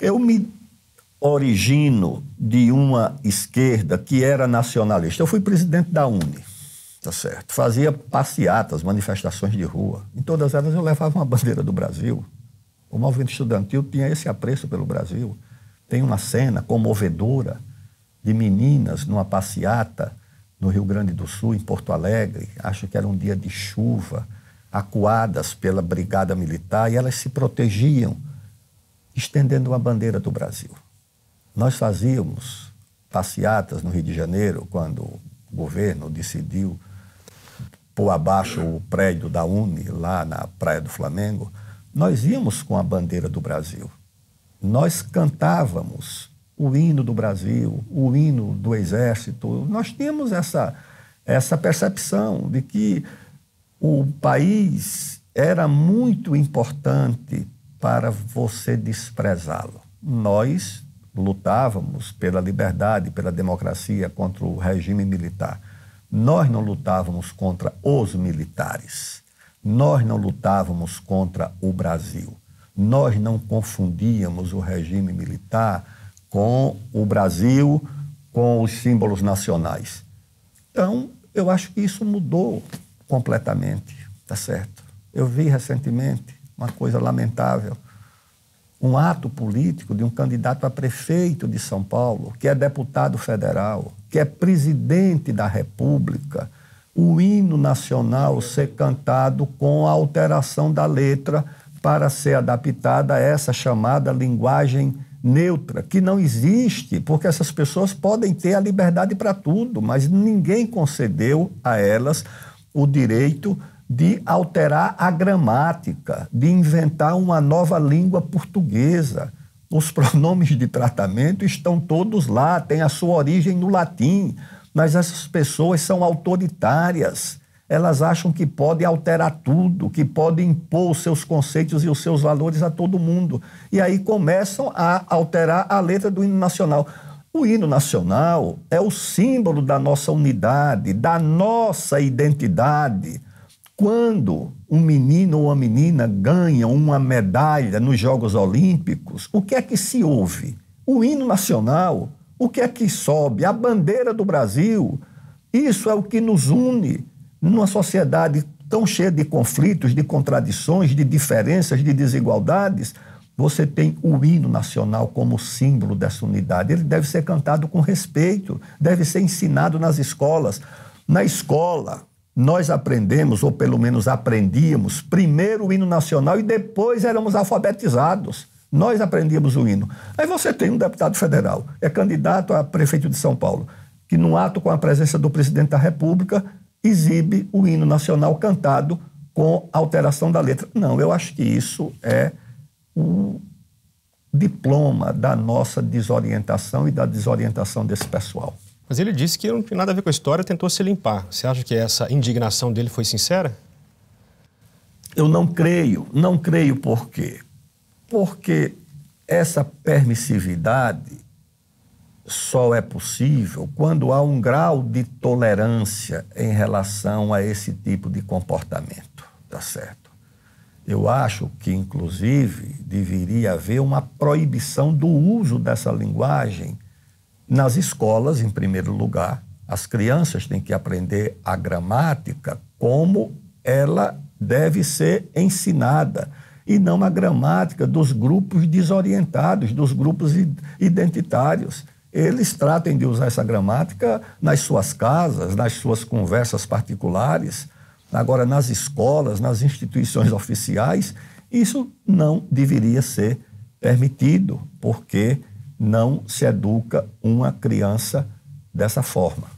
Eu me origino de uma esquerda que era nacionalista. Eu fui presidente da UNE, tá certo? Fazia passeatas, manifestações de rua. Em todas elas eu levava uma bandeira do Brasil. O movimento estudantil tinha esse apreço pelo Brasil. Tem uma cena comovedora de meninas numa passeata no Rio Grande do Sul, em Porto Alegre. Acho que era um dia de chuva, acuadas pela brigada militar, e elas se protegiam estendendo uma bandeira do Brasil. Nós fazíamos passeatas no Rio de Janeiro quando o governo decidiu pôr abaixo o prédio da UNE, lá na Praia do Flamengo. Nós íamos com a bandeira do Brasil. Nós cantávamos o hino do Brasil, o hino do Exército. Nós tínhamos essa percepção de que o país era muito importante para você desprezá-lo. Nós lutávamos pela liberdade, pela democracia, contra o regime militar. Nós não lutávamos contra os militares. Nós não lutávamos contra o Brasil. Nós não confundíamos o regime militar com o Brasil, com os símbolos nacionais. Então, eu acho que isso mudou completamente, tá certo? Eu vi recentemente uma coisa lamentável, um ato político de um candidato a prefeito de São Paulo, que é deputado federal, que é presidente da República, o hino nacional ser cantado com a alteração da letra para ser adaptada a essa chamada linguagem neutra, que não existe, porque essas pessoas podem ter a liberdade para tudo, mas ninguém concedeu a elas o direito de alterar a gramática, de inventar uma nova língua portuguesa. Os pronomes de tratamento estão todos lá, têm a sua origem no latim, mas essas pessoas são autoritárias. Elas acham que podem alterar tudo, que podem impor os seus conceitos e os seus valores a todo mundo. E aí começam a alterar a letra do hino nacional. O hino nacional é o símbolo da nossa unidade, da nossa identidade. Quando um menino ou uma menina ganha uma medalha nos Jogos Olímpicos, o que é que se ouve? O hino nacional, o que é que sobe? A bandeira do Brasil. Isso é o que nos une numa sociedade tão cheia de conflitos, de contradições, de diferenças, de desigualdades. Você tem o hino nacional como símbolo dessa unidade. Ele deve ser cantado com respeito, deve ser ensinado nas escolas. Na escola, nós aprendemos, ou pelo menos aprendíamos, primeiro o hino nacional e depois éramos alfabetizados. Nós aprendíamos o hino. Aí você tem um deputado federal, é candidato a prefeito de São Paulo, que num ato com a presença do presidente da República exibe o hino nacional cantado com alteração da letra. Não, eu acho que isso é o diploma da nossa desorientação e da desorientação desse pessoal. Mas ele disse que não tem nada a ver com a história, tentou se limpar. Você acha que essa indignação dele foi sincera? Eu não creio. Não creio por quê? Porque essa permissividade só é possível quando há um grau de tolerância em relação a esse tipo de comportamento, tá certo? Eu acho que, inclusive, deveria haver uma proibição do uso dessa linguagem nas escolas, em primeiro lugar. As crianças têm que aprender a gramática como ela deve ser ensinada, e não a gramática dos grupos desorientados, dos grupos identitários. Eles tratem de usar essa gramática nas suas casas, nas suas conversas particulares. Agora, nas escolas, nas instituições oficiais, isso não deveria ser permitido, porque não se educa uma criança dessa forma.